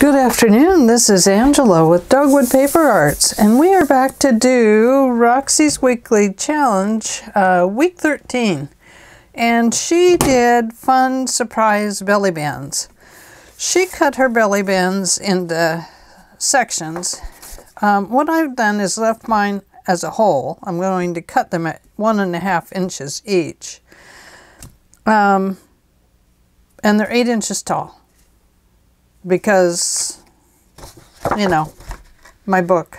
Good afternoon, this is Angela with Dogwood Paper Arts, and we are back to do Roxy's Weekly Challenge, week 13. And she did fun surprise belly bands. She cut her belly bands into sections. What I've done is left mine as a whole. I'm going to cut them at 1.5 inches each. And they're 8 inches tall, because, you know, my book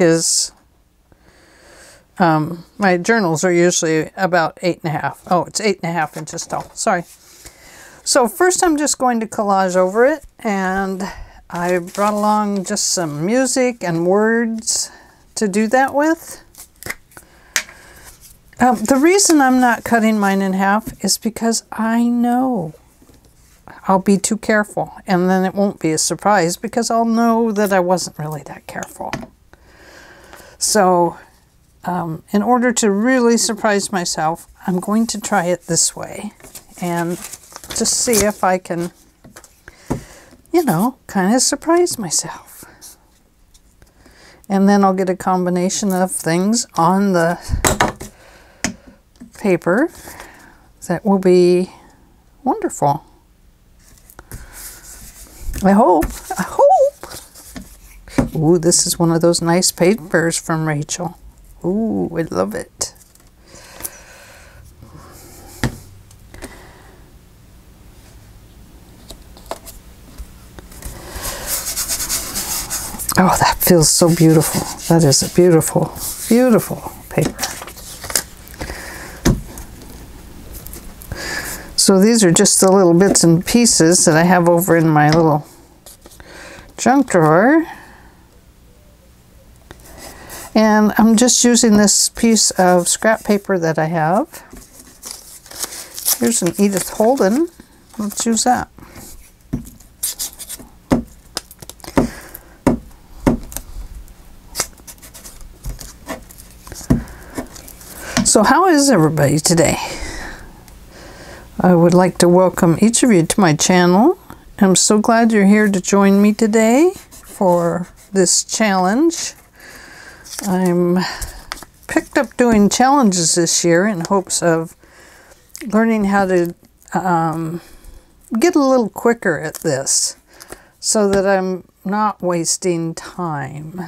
is, my journals are usually about 8.5. Oh, it's 8.5 inches tall, sorry. So first I'm just going to collage over it, and I brought along just some music and words to do that with. The reason I'm not cutting mine in half is because I know I'll be too careful, and then it won't be a surprise because I'll know that I wasn't really that careful. So in order to really surprise myself, I'm going to try it this way and just see if I can, you know, kind of surprise myself. And then I'll get a combination of things on the paper that will be wonderful. I hope. Ooh, this is one of those nice papers from Rachel. Ooh, I love it. Oh, that feels so beautiful. That is a beautiful, beautiful paper. So these are just the little bits and pieces that I have over in my little junk drawer. And I'm just using this piece of scrap paper that I have. Here's an Edith Holden. Let's use that. So how is everybody today? I would like to welcome each of you to my channel. I'm so glad you're here to join me today for this challenge. I'm picked up doing challenges this year in hopes of learning how to get a little quicker at this so that I'm not wasting time.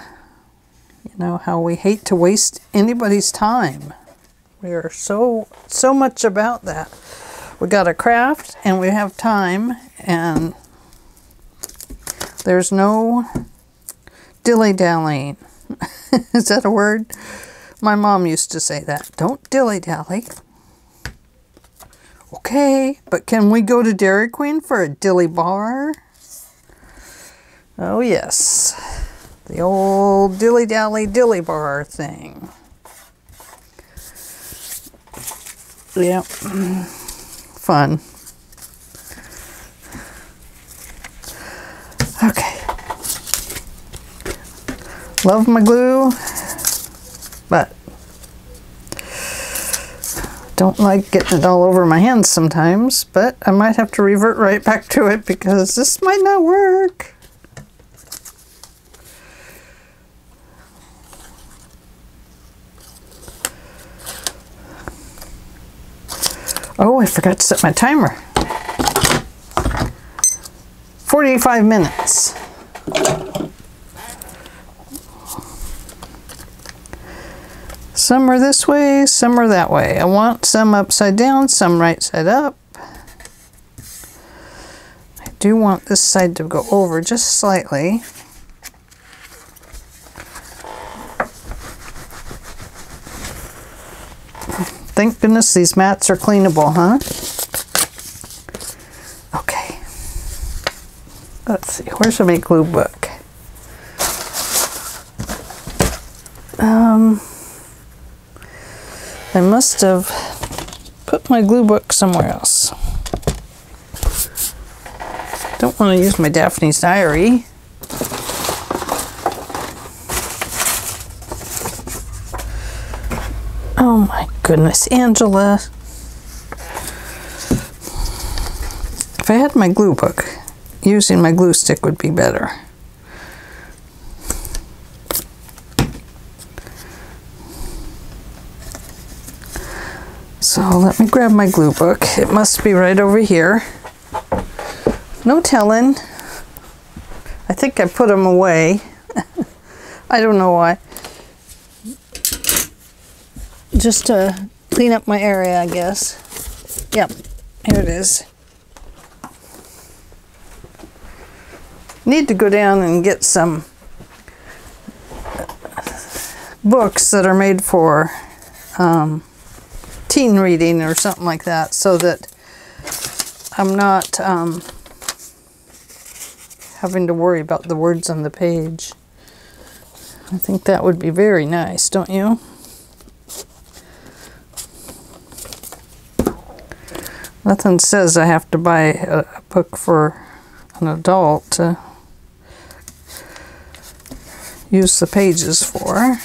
You know how we hate to waste anybody's time. We are so much about that. We got a craft and we have time, and there's no dilly-dallying. Is that a word? My mom used to say that. Don't dilly-dally. Okay, but can we go to Dairy Queen for a dilly bar? Oh yes, the old dilly-dally dilly bar thing. Yep. Fun. Okay. Love my glue, but don't like getting it all over my hands sometimes, but I might have to revert right back to it because this might not work. Oh, I forgot to set my timer. 45 minutes. Some are this way, some are that way. I want some upside down, some right side up. I do want this side to go over just slightly. Thank goodness these mats are cleanable, huh? Okay. Let's see, where's my glue book? I must have put my glue book somewhere else. Don't want to use my Daphne's diary. Oh my goodness, Angela. If I had my glue book, using my glue stick would be better. So let me grab my glue book. It must be right over here. No telling. I think I put them away. I don't know why. Just to clean up my area, I guess. Yep, here it is. Need to go down and get some books that are made for teen reading or something like that, so that I'm not having to worry about the words on the page. I think that would be very nice, don't you? Nothing says I have to buy a book for an adult to use the pages for.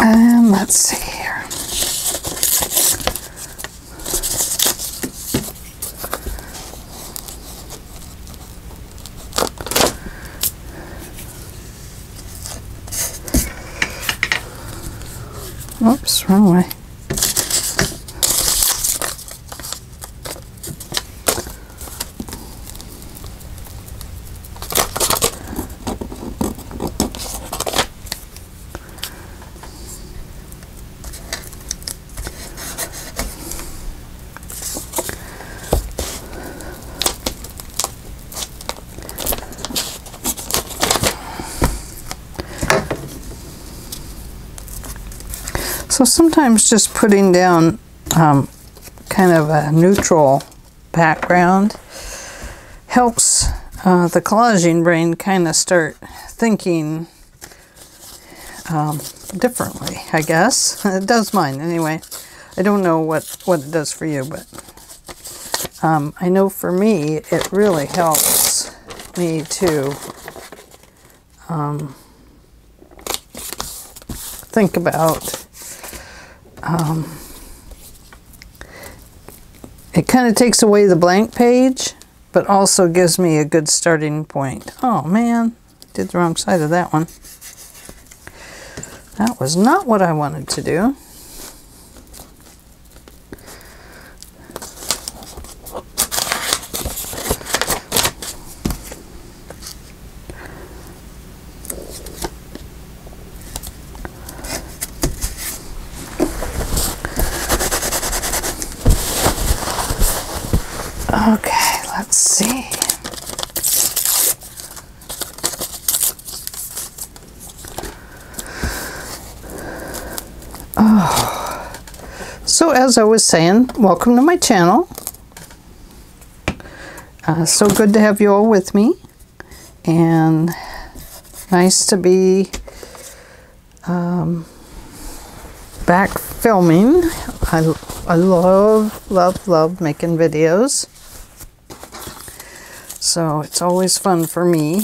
Let's see here. Oops, wrong way. So sometimes just putting down kind of a neutral background helps the collaging brain kind of start thinking differently, I guess. It does mine anyway. I don't know what it does for you, but I know for me it really helps me to think about. It kind of takes away the blank page, but also gives me a good starting point. Oh man, did the wrong side of that one. That was not what I wanted to do. Okay, let's see. Oh. So as I was saying, welcome to my channel. So good to have you all with me, and nice to be back filming. I love making videos. So it's always fun for me.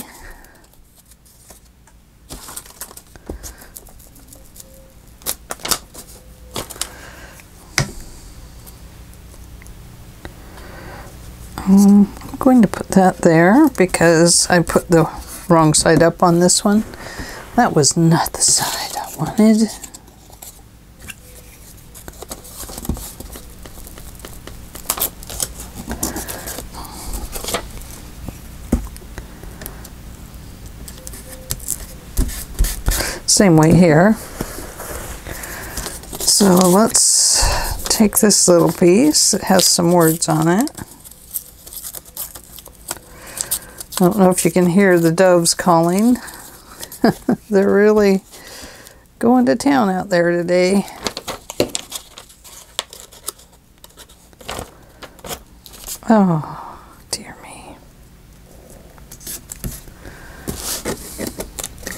I'm going to put that there because I put the wrong side up on this one. That was not the side I wanted. Same way here. So let's take this little piece. It has some words on it. I don't know if you can hear the doves calling. They're really going to town out there today. Oh.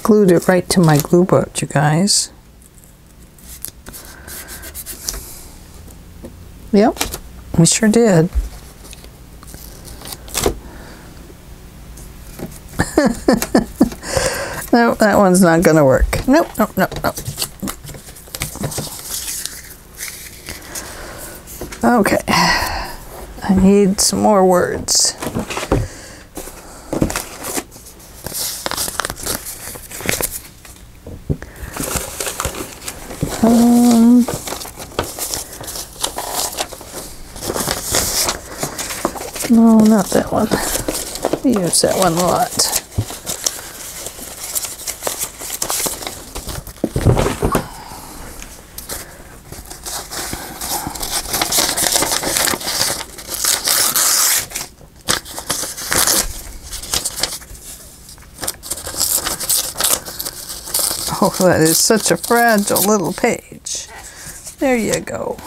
Glued it right to my glue book, you guys. Yep, we sure did. No, that one's not gonna work. Nope, nope, nope, nope. Okay, I need some more words. No, not that one. We use that one a lot. Oh, that is such a fragile little page. There you go.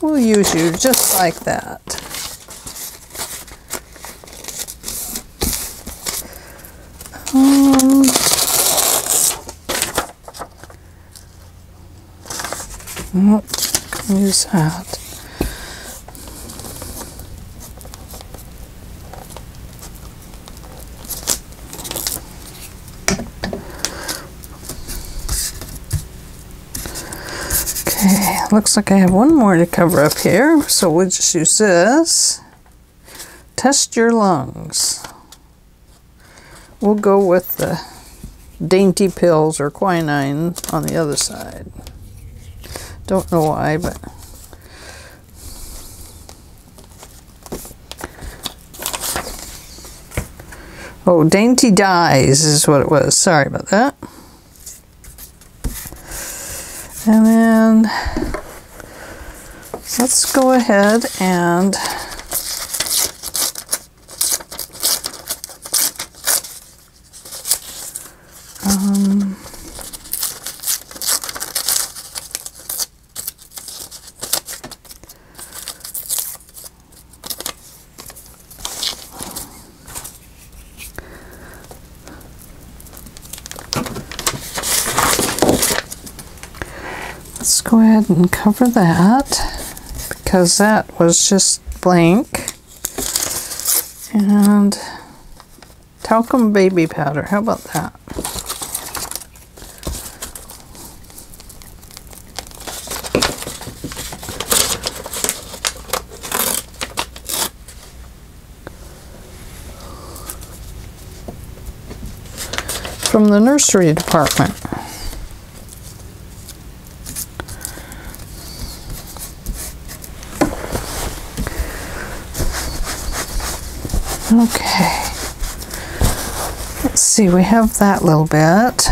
We'll use you just like that. Use that. Looks like I have one more to cover up here, so we'll just use this. Test your lungs. We'll go with the dainty pills or quinine on the other side. Don't know why, but... Oh, dainty dyes is what it was. Sorry about that. And then... let's go ahead and let's go ahead and cover that, because that was just blank. And talcum baby powder, how about that? From the nursery department. Okay, let's see, we have that little bit.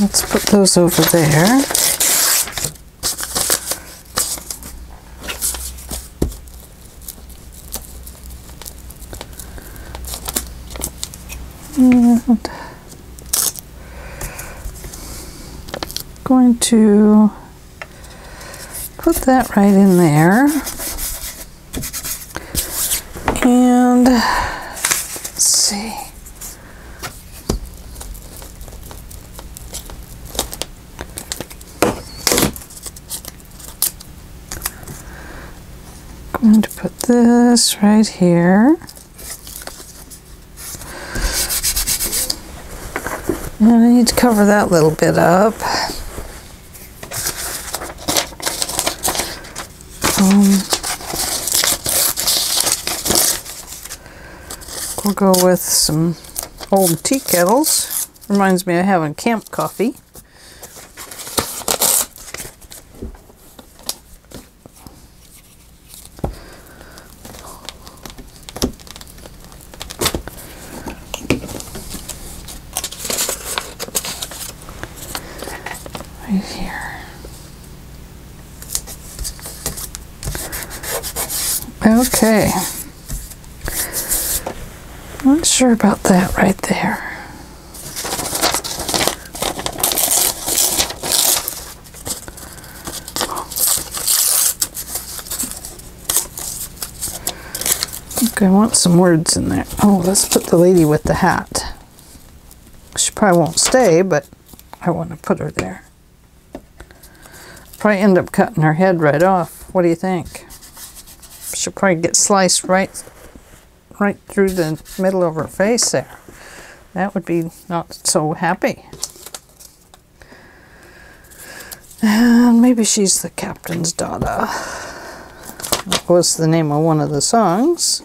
Let's put those over there. Going to put that right in there, and let's see. I'm going to put this right here, and I need to cover that little bit up. We'll go with some old tea kettles. Reminds me of having camp coffee. Right here. Okay. Not sure about that right there. I want some words in there. Oh, let's put the lady with the hat. She probably won't stay, but I want to put her there. Probably end up cutting her head right off. What do you think? She'll probably get sliced right through the middle of her face there. That would be not so happy. And maybe she's the captain's daughter. That was the name of one of the songs.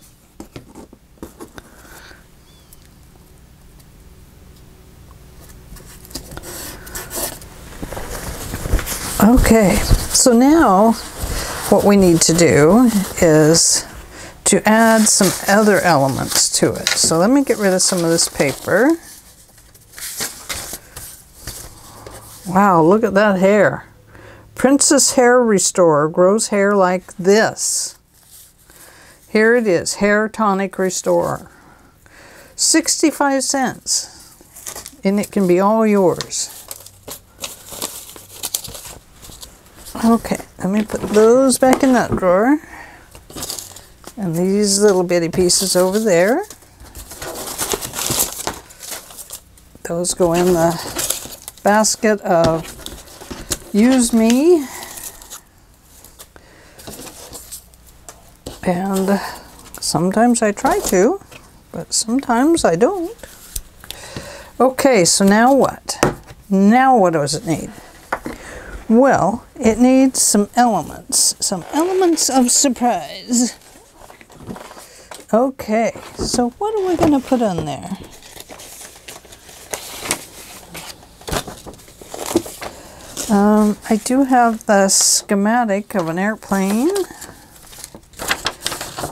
Okay, so now what we need to do is to add some other elements to it. So let me get rid of some of this paper. Wow, look at that hair. Princess Hair Restorer grows hair like this. Here it is, Hair Tonic Restorer. 65 cents, and it can be all yours. Okay, let me put those back in that drawer. And these little bitty pieces over there. Those go in the basket of Use Me. And sometimes I try to, but sometimes I don't. Okay, so now what? Now what does it need? Well, it needs some elements of surprise. Okay, so what are we going to put on there? I do have the schematic of an airplane.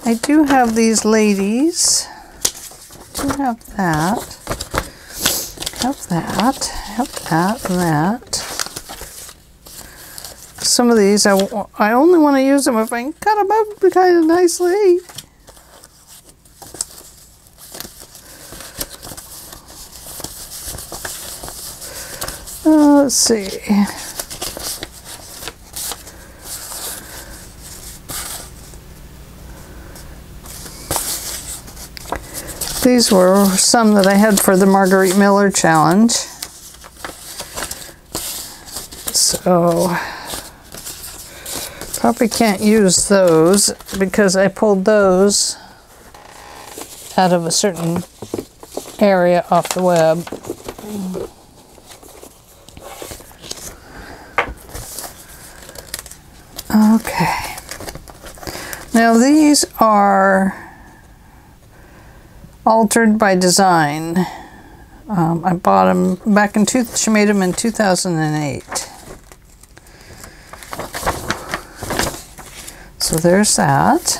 I do have these ladies. I do have that. Have that. Have that and that. Some of these, I only want to use them if I can cut them up kind of nicely. Let's see. These were some that I had for the Marguerite Miller Challenge. So, probably can't use those because I pulled those out of a certain area off the web. Okay, now these are altered by design. I bought them back in, she made them in 2008. So there's that.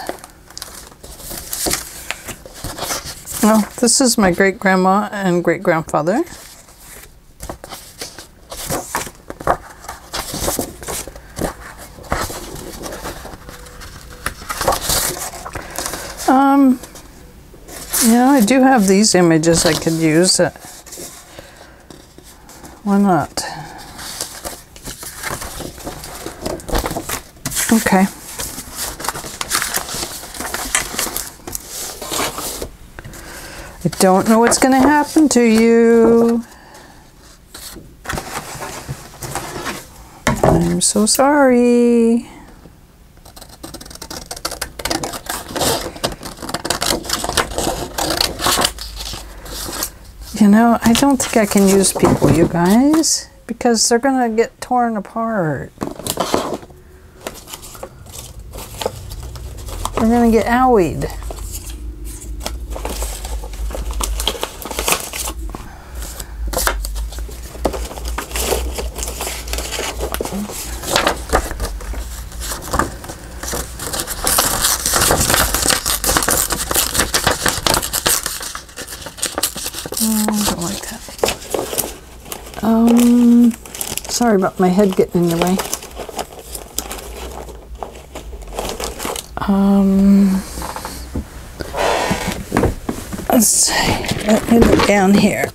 Well, this is my great-grandma and great-grandfather. Yeah, I do have these images I could use. Why not? Okay. I don't know what's going to happen to you. I'm so sorry. You know, I don't think I can use people, you guys, because they're going to get torn apart. They're going to get owied. Sorry about my head getting in the way. Let's see. Let me look down here.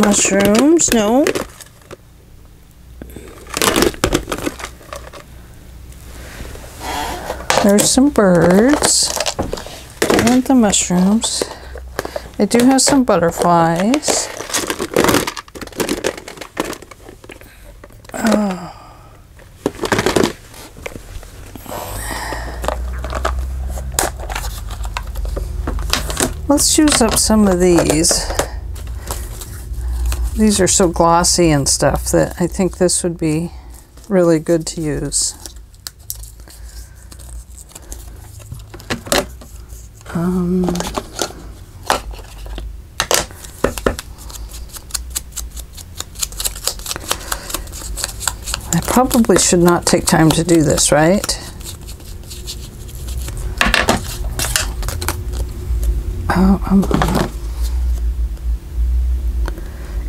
mushrooms. No. There's some birds and the mushrooms. I do have some butterflies. Oh. Let's use up some of these. These are so glossy and stuff that I think this would be really good to use. I probably should not take time to do this, right? Oh,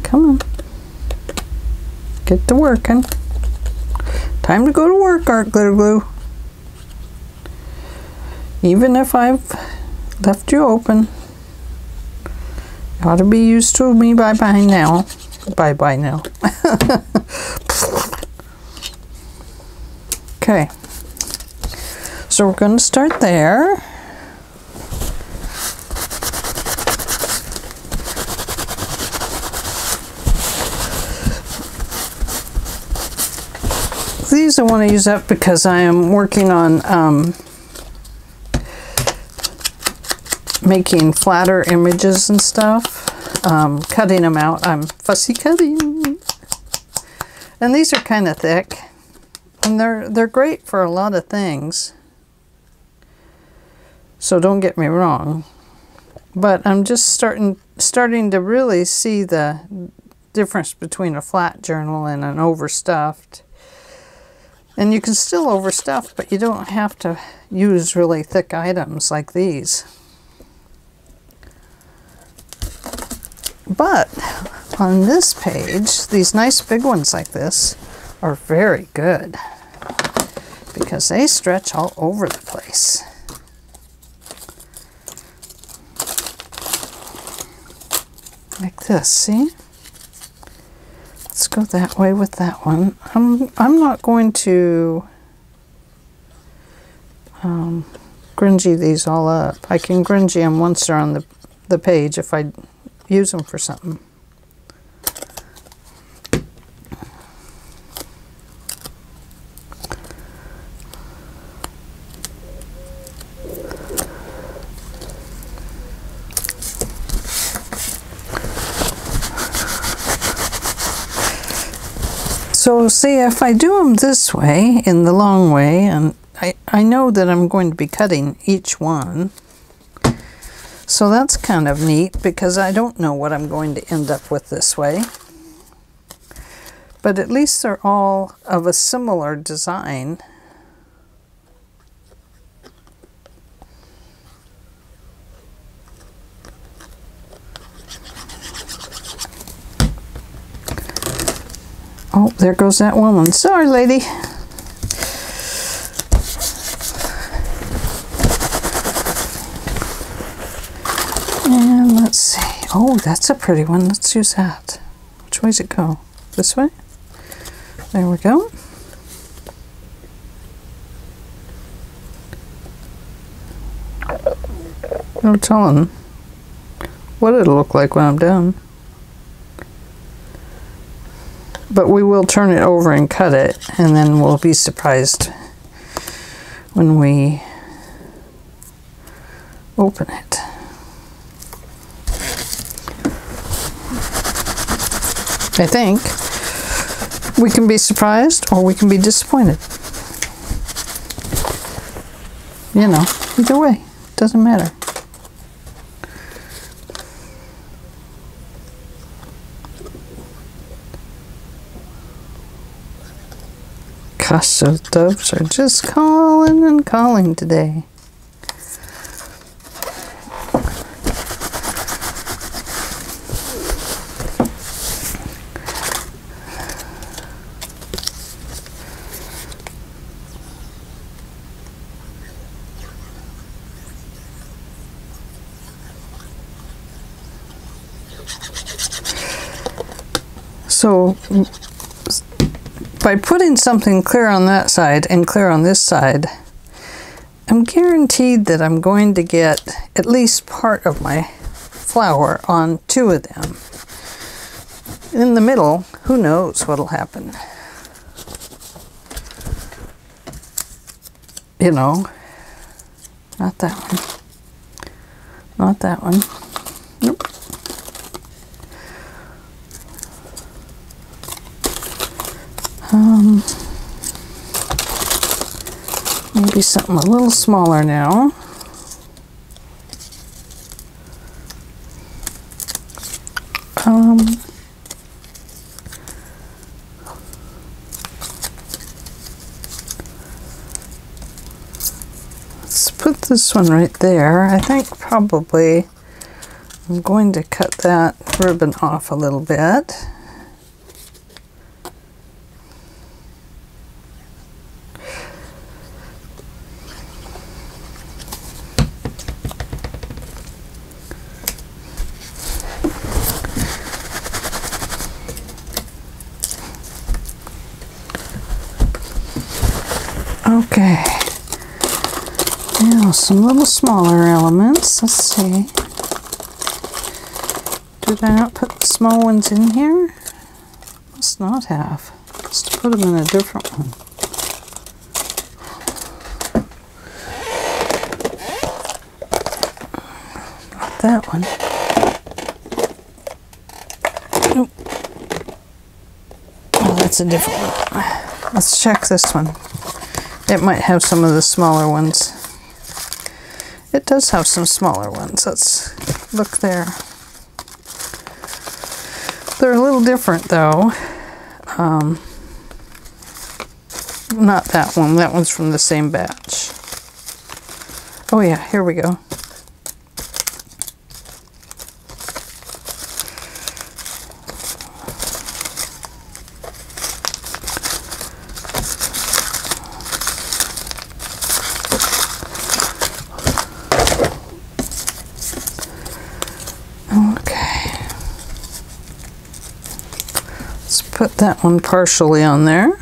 come on. Get to working. Time to go to work, Art Glitter Glue. Even if I've left you open. You ought to be used to me bye-bye now. Bye-bye now. Okay. So we're going to start there. These I want to use up because I am working on making flatter images and stuff, cutting them out. I'm fussy cutting, and these are kind of thick, and they're great for a lot of things, so don't get me wrong, but I'm just starting to really see the difference between a flat journal and an overstuffed. And you can still overstuff, but you don't have to use really thick items like these. But on this page, these nice big ones like this are very good because they stretch all over the place. Like this, see? Let's go that way with that one. I'm not going to grungy these all up. I can grungy them once they're on the page if I use them for something. So see, if I do them this way, in the long way, and I know that I'm going to be cutting each one. So that's kind of neat because I don't know what I'm going to end up with this way. But at least they're all of a similar design. Oh, there goes that woman. Sorry, lady. And let's see. Oh, that's a pretty one. Let's use that. Which way does it go? This way? There we go. No telling what it'll look like when I'm done. But we will turn it over and cut it, and then we'll be surprised when we open it. I think we can be surprised or we can be disappointed. You know, either way, it doesn't matter. Gosh, those doves are just calling and calling today. So by putting something clear on that side and clear on this side, I'm guaranteed that I'm going to get at least part of my flower on two of them. In the middle, who knows what'll happen. You know, not that one, not that one. Nope. Maybe something a little smaller now. Let's put this one right there. I think probably I'm going to cut that ribbon off a little bit. Okay, now some little smaller elements. Let's see. Did I not put the small ones in here? Must not have. Must have put them in a different one. Not that one. Nope. Oh, that's a different one. Let's check this one. It might have some of the smaller ones. It does have some smaller ones. Let's look there. They're a little different though. Not that one. That one's from the same batch. Oh yeah, here we go. Put that one partially on there.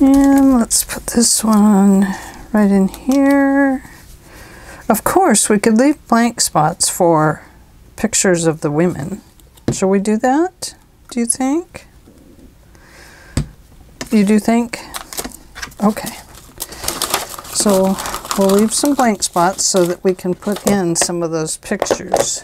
And let's put this one right in here. Of course, we could leave blank spots for pictures of the women. Shall we do that? Do you think? You do think? Okay. So we'll leave some blank spots so that we can put in some of those pictures.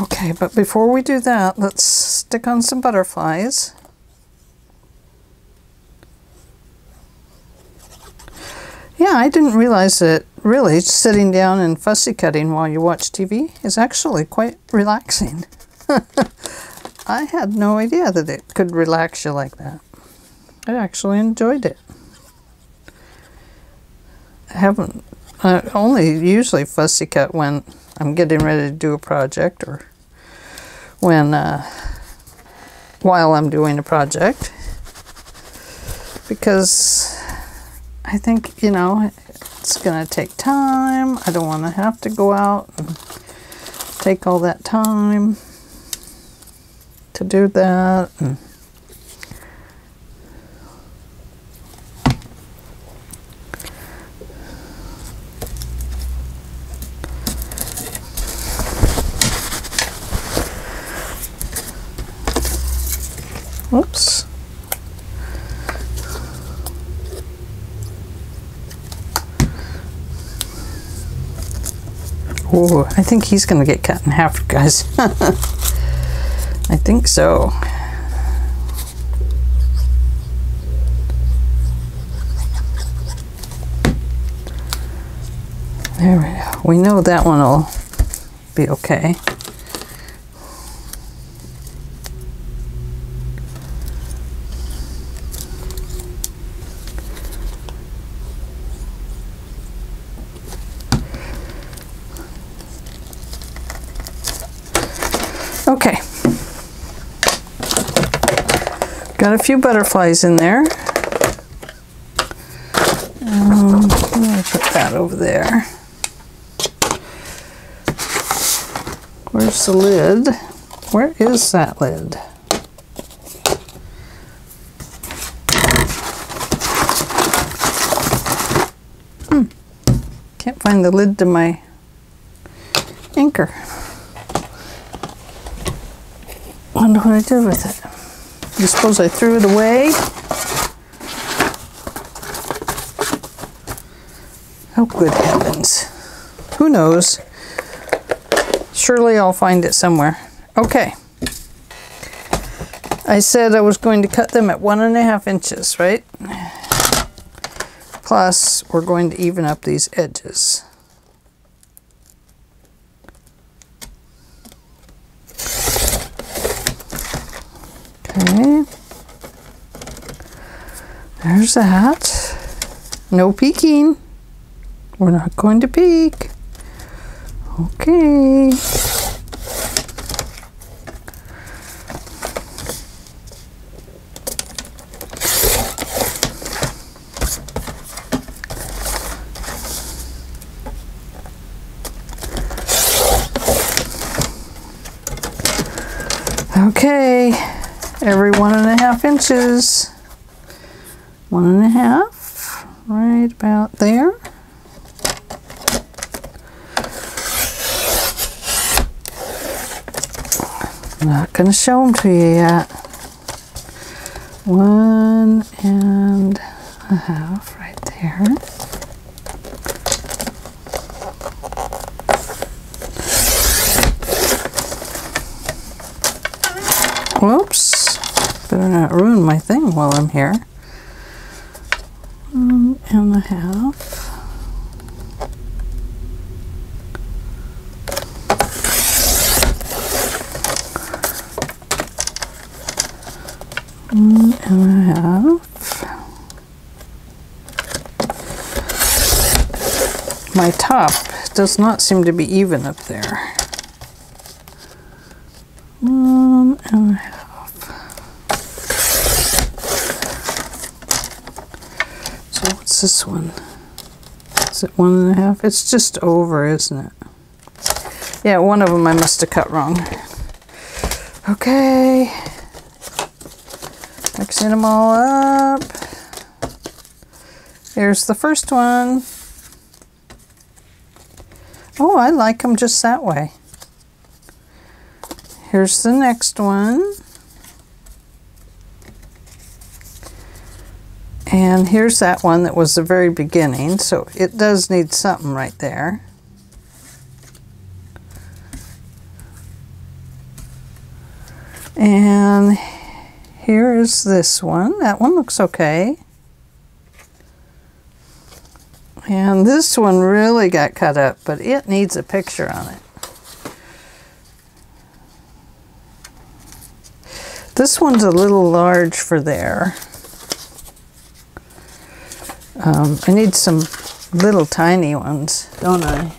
Okay, but before we do that, let's stick on some butterflies. Yeah, I didn't realize that really sitting down and fussy cutting while you watch TV is actually quite relaxing. I had no idea that it could relax you like that. I actually enjoyed it. I only usually fussy cut when I'm getting ready to do a project or when while I'm doing a project, because I think, you know, it's going to take time. I don't want to have to go out and take all that time to do that. And whoops. Oh, I think he's going to get cut in half, guys. I think so. There we go. We know that one will be okay. Okay. Got a few butterflies in there. I'm going to put that over there. Where's the lid? Where is that lid? Can't find the lid to my anchor. Wonder what I did with it. You suppose I threw it away? Oh, good heavens. Who knows? Surely I'll find it somewhere. Okay. I said I was going to cut them at 1.5 inches, right? Plus, we're going to even up these edges. Okay. There's that. No peeking. We're not going to peek. Okay. Okay, every 1.5 inches, 1.5, right about there. I'm not going to show them to you yet. 1.5 right there. Whoops, better not ruin my thing while I'm here. 1.5. 1.5. My top does not seem to be even up there. 1.5. So what's this one? Is it 1.5? It's just over, isn't it? Yeah, one of them I must have cut wrong. Okay. Mixing them all up. Here's the first one. Oh, I like them just that way. Here's the next one, and here's that one that was the very beginning, so it does need something right there. And here is this one. That one looks okay. And this one really got cut up, but it needs a picture on it. This one's a little large for there. I need some little tiny ones, don't I?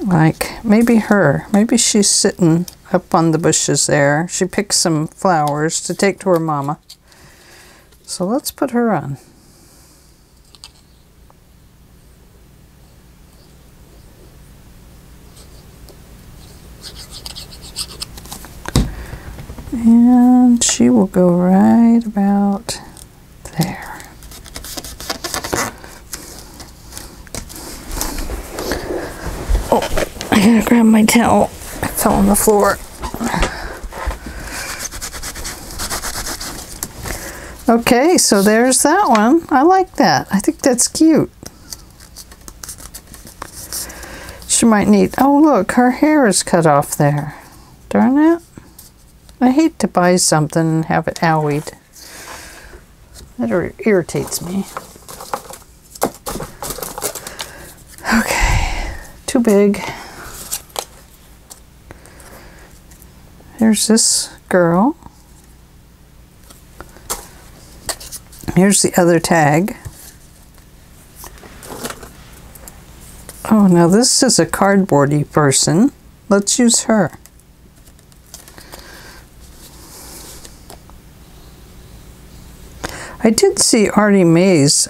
Like maybe her. Maybe she's sitting up on the bushes there. She picked some flowers to take to her mama. So let's put her on. And she will go right about there. Oh, I gotta grab my towel. I fell on the floor. Okay, so there's that one. I like that. I think that's cute. She might need... Oh, look, her hair is cut off there. Darn it. I hate to buy something and have it owied. That irritates me. Okay, too big. Here's this girl. Here's the other tag. Oh, now this is a cardboardy person. Let's use her. I did see Artie Mays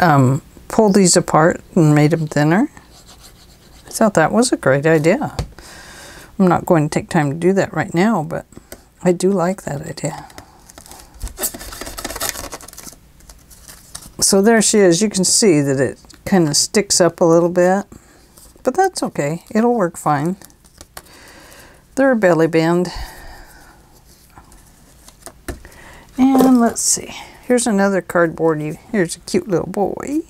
pull these apart and made them thinner. I thought that was a great idea. I'm not going to take time to do that right now, but I do like that idea. So there she is. You can see that it kind of sticks up a little bit, but that's okay. It'll work fine. They're a belly band. And let's see. Here's another cardboardy. Here's a cute little boy.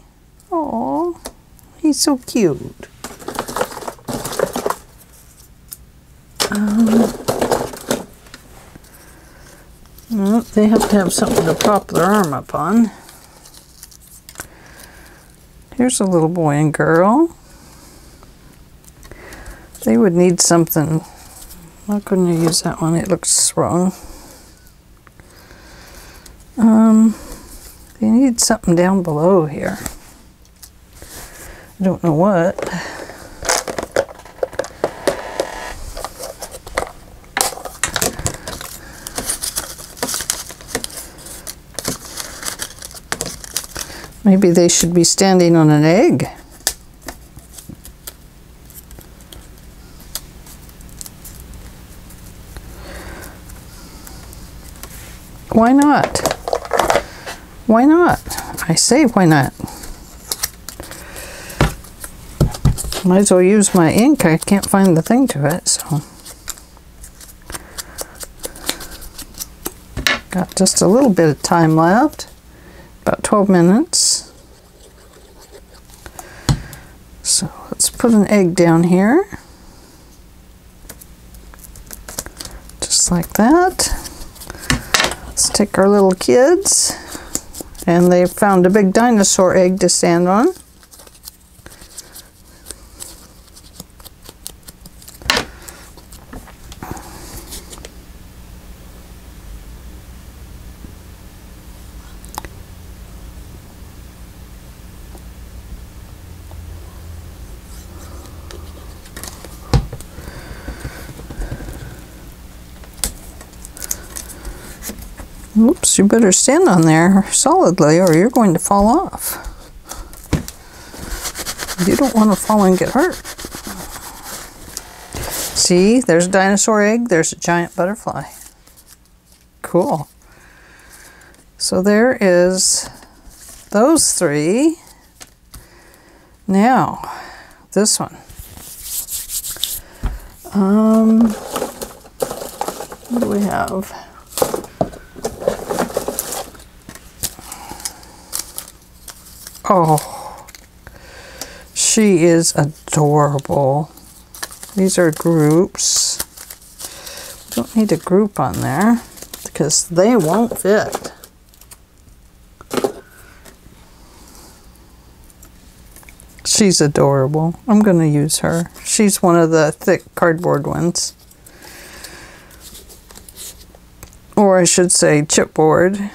Oh, he's so cute. Well, they have to have something to prop their arm up on. Here's a little boy and girl. They would need something. Why couldn't I use that one? It looks wrong. They need something down below here. I don't know what. Maybe they should be standing on an egg. Why not? Why not? I say why not? Might as well use my ink. I can't find the thing to it, so. Got just a little bit of time left. About 12 minutes. So let's put an egg down here. Just like that. Let's take our little kids. And they found a big dinosaur egg to stand on. Oops, you better stand on there solidly or you're going to fall off. You don't want to fall and get hurt. See, there's a dinosaur egg, there's a giant butterfly. Cool. So there is those three. Now, this one. What do we have? Oh, she is adorable. These are groups. We don't need a group on there because they won't fit. She's adorable. I'm going to use her. She's one of the thick cardboard ones. Or I should say chipboard.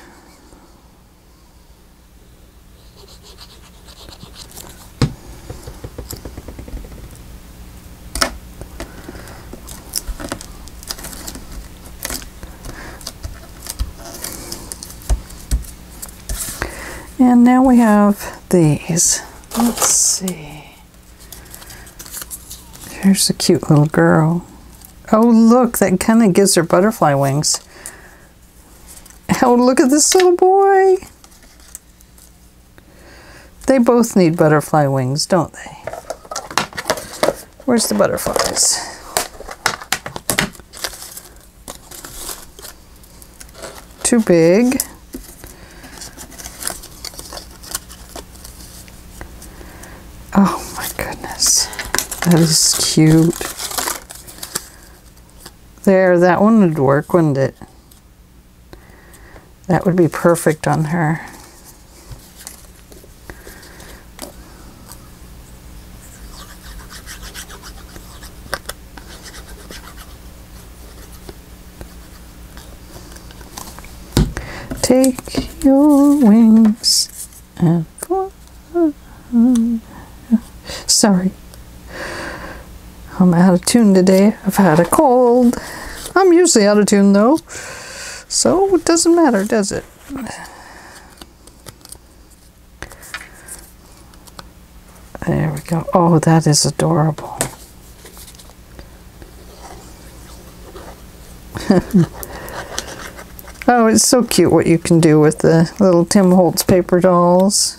And now we have these. Let's see. Here's a cute little girl. Oh, look, that kind of gives her butterfly wings. Oh, look at this little boy. They both need butterfly wings, don't they? Where's the butterflies? Too big. Oh my goodness, that is cute. There, that one would work, wouldn't it? That would be perfect on her. Take your wings and fly. Sorry. I'm out of tune today. I've had a cold. I'm usually out of tune though, so it doesn't matter, does it? There we go. Oh, that is adorable. Oh, it's so cute what you can do with the little Tim Holtz paper dolls.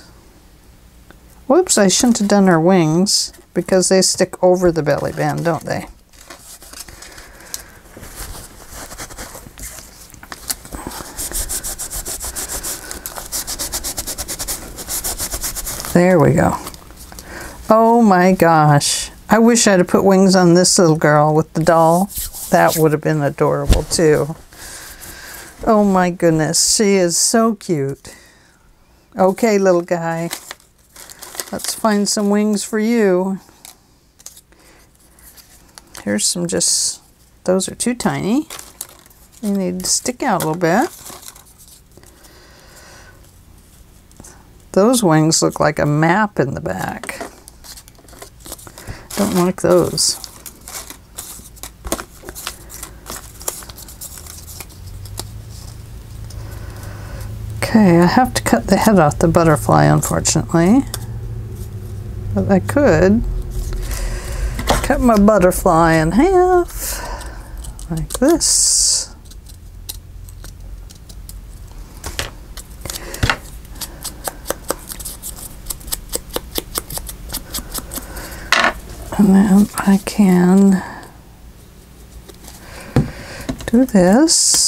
Whoops, I shouldn't have done her wings because they stick over the belly band, don't they? There we go. Oh my gosh. I wish I'd have put wings on this little girl with the doll. That would have been adorable too. Oh my goodness, she is so cute. Okay, little guy, let's find some wings for you. Here's some, just, those are too tiny. They need to stick out a little bit. Those wings look like a map in the back. Don't like those. Okay, I have to cut the head off the butterfly, unfortunately. But I could cut my butterfly in half, like this. And then I can do this.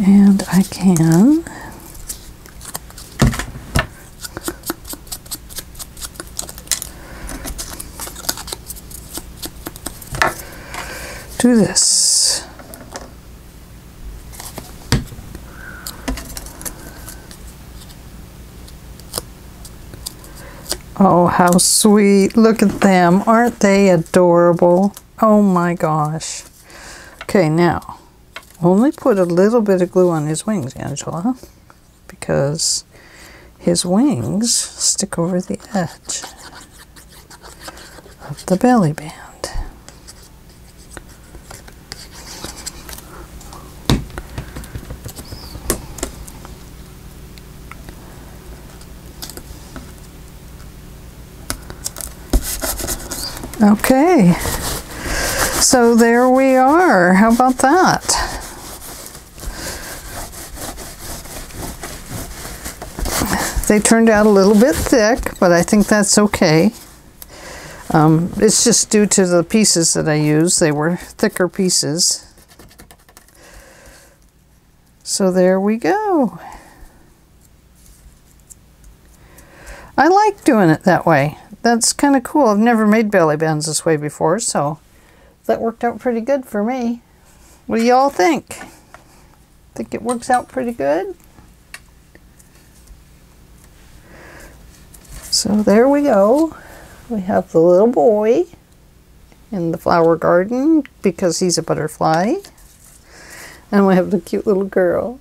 And I can do this. Oh, how sweet. Look at them. Aren't they adorable? Oh my gosh. Okay, now. Only put a little bit of glue on his wings, Angela, because his wings stick over the edge of the belly band. Okay, so there we are. How about that? They turned out a little bit thick, but I think that's okay. It's just due to the pieces that I used. They were thicker pieces. So there we go. I like doing it that way. That's kind of cool. I've never made belly bands this way before, so that worked out pretty good for me. What do y'all think? Think it works out pretty good? So there we go. We have the little boy in the flower garden because he's a butterfly. And we have the cute little girl.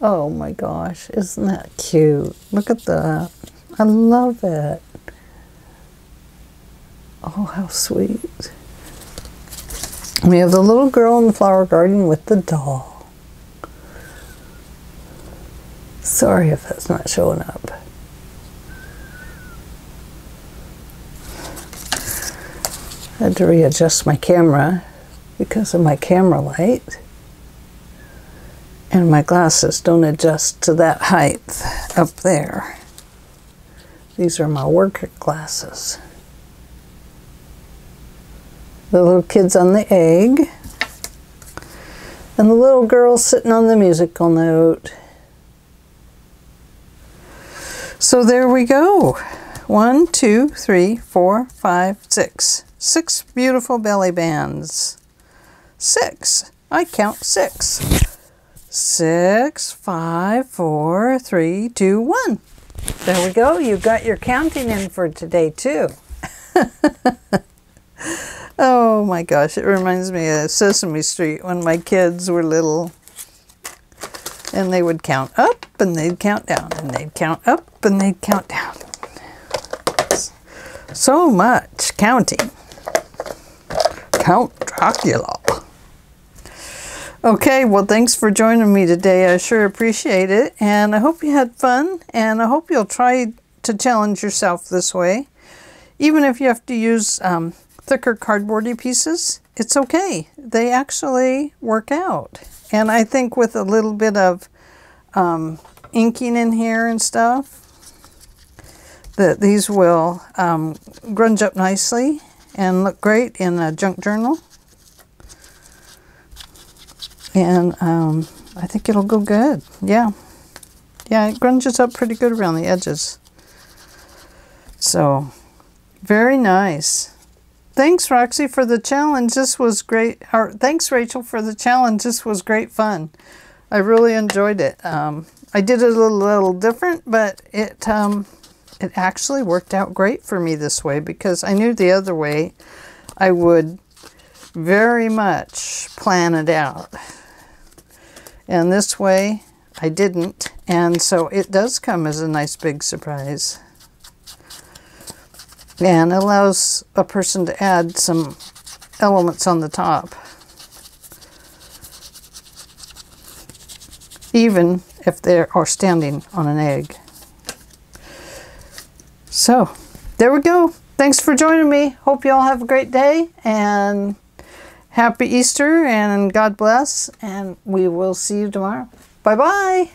Oh my gosh, isn't that cute? Look at that. I love it. Oh, how sweet. We have the little girl in the flower garden with the doll. Sorry if that's not showing up. I had to readjust my camera because of my camera light, and my glasses don't adjust to that height up there. These are my work glasses. The little kid's on the egg, and the little girl's sitting on the musical note. So there we go. 1, 2, 3, 4, 5, 6. 6 beautiful belly bands. 6. I count 6. 6, 5, 4, 3, 2, 1. There we go. You got your counting in for today too. Oh my gosh. It reminds me of Sesame Street when my kids were little. and they would count up and they'd count down and they'd count up and they'd count down. So much counting. Count Dracula. Okay, well, thanks for joining me today. I sure appreciate it, and I hope you had fun, and I hope you'll try to challenge yourself this way. Even if you have to use thicker cardboardy pieces, it's okay. They actually work out. And I think with a little bit of inking in here and stuff, that these will grunge up nicely and look great in a junk journal. And I think it'll go good. Yeah. Yeah, it grunges up pretty good around the edges. So, very nice. Thanks, Roxy, for the challenge. This was great. Or, thanks, Rachel, for the challenge. This was great fun. I really enjoyed it. I did it a little different, but it actually worked out great for me this way, because I knew the other way I would very much plan it out. And this way I didn't, and so it does come as a nice big surprise and allows a person to add some elements on the top, even if they are standing on an egg. So there we go. Thanks for joining me. Hope you all have a great day, and happy Easter, and God bless, and we will see you tomorrow. Bye-bye.